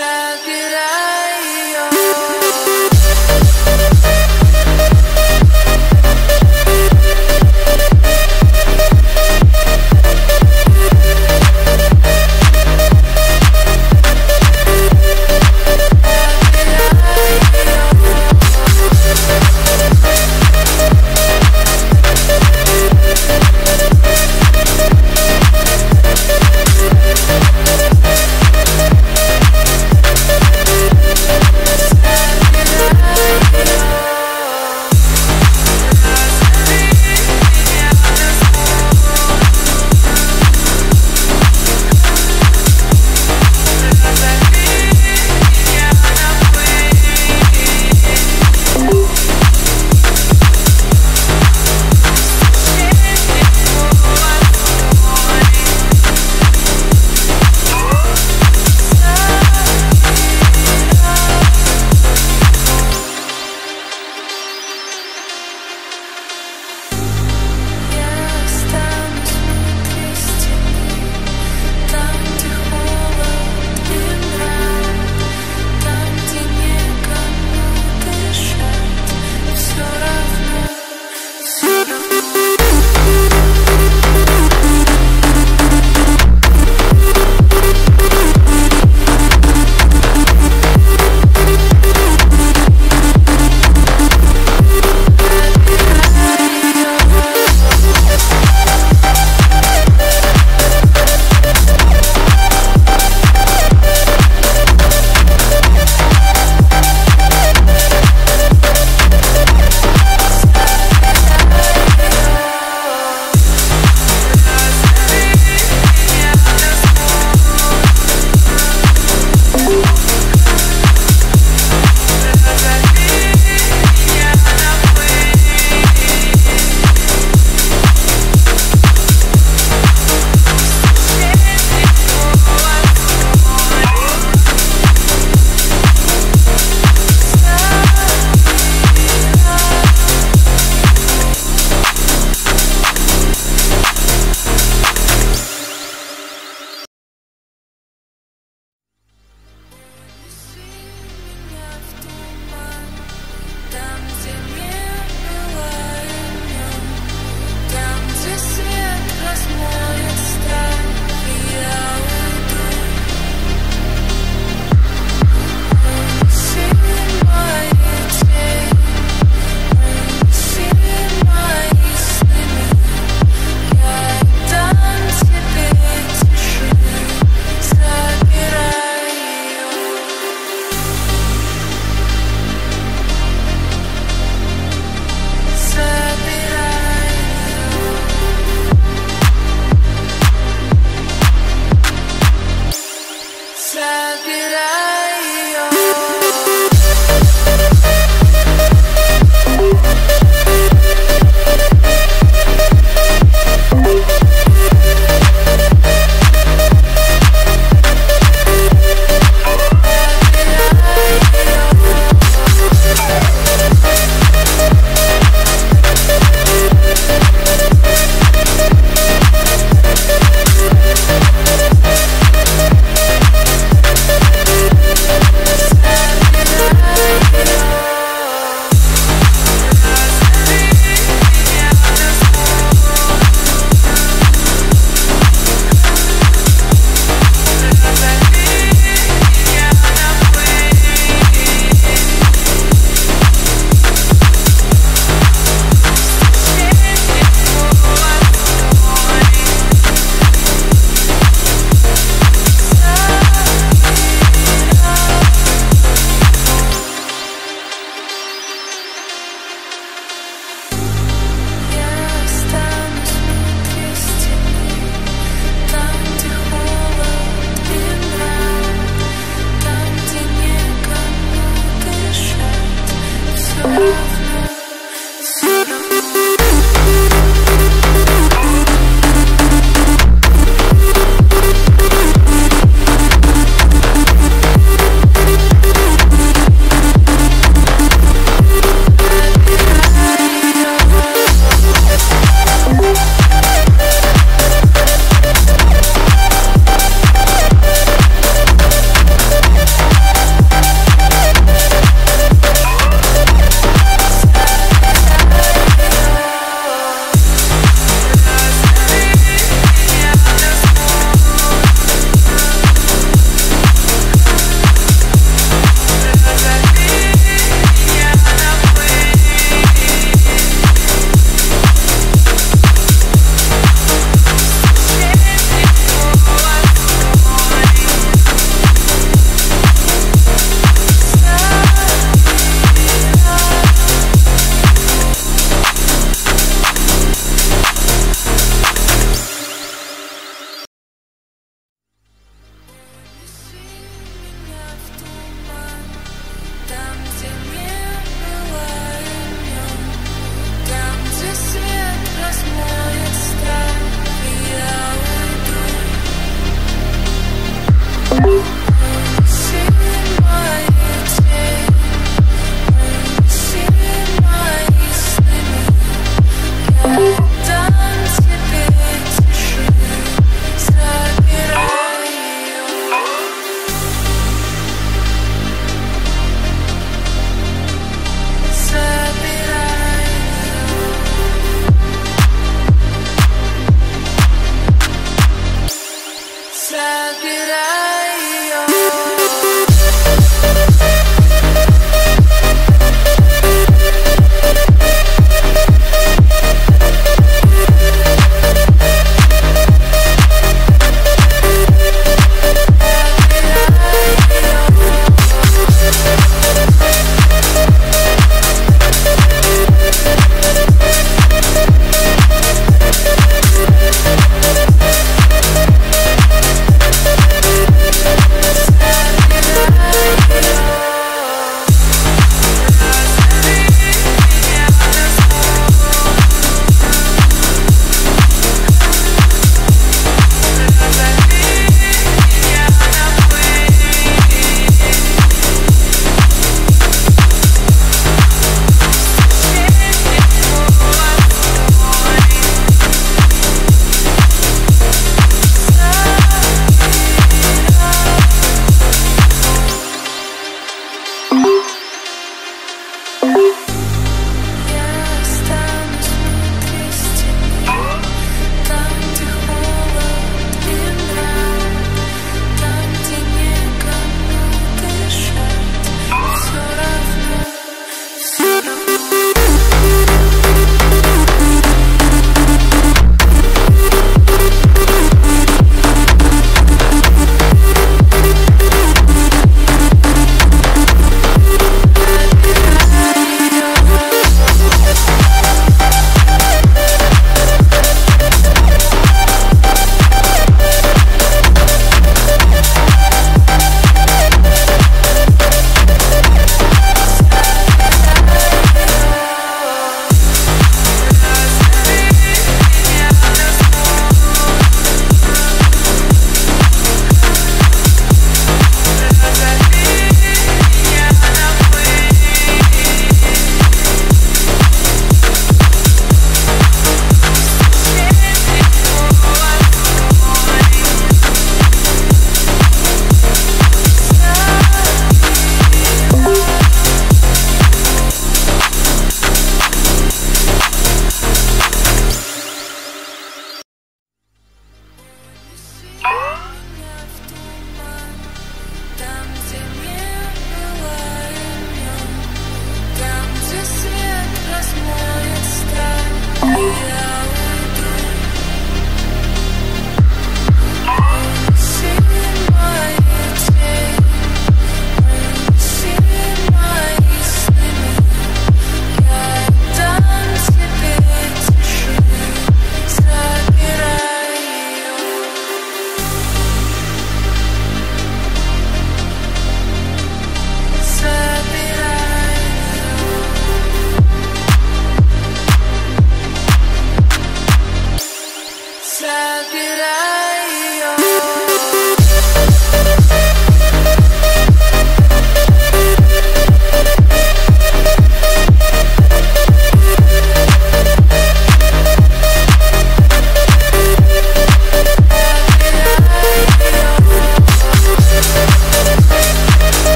time did I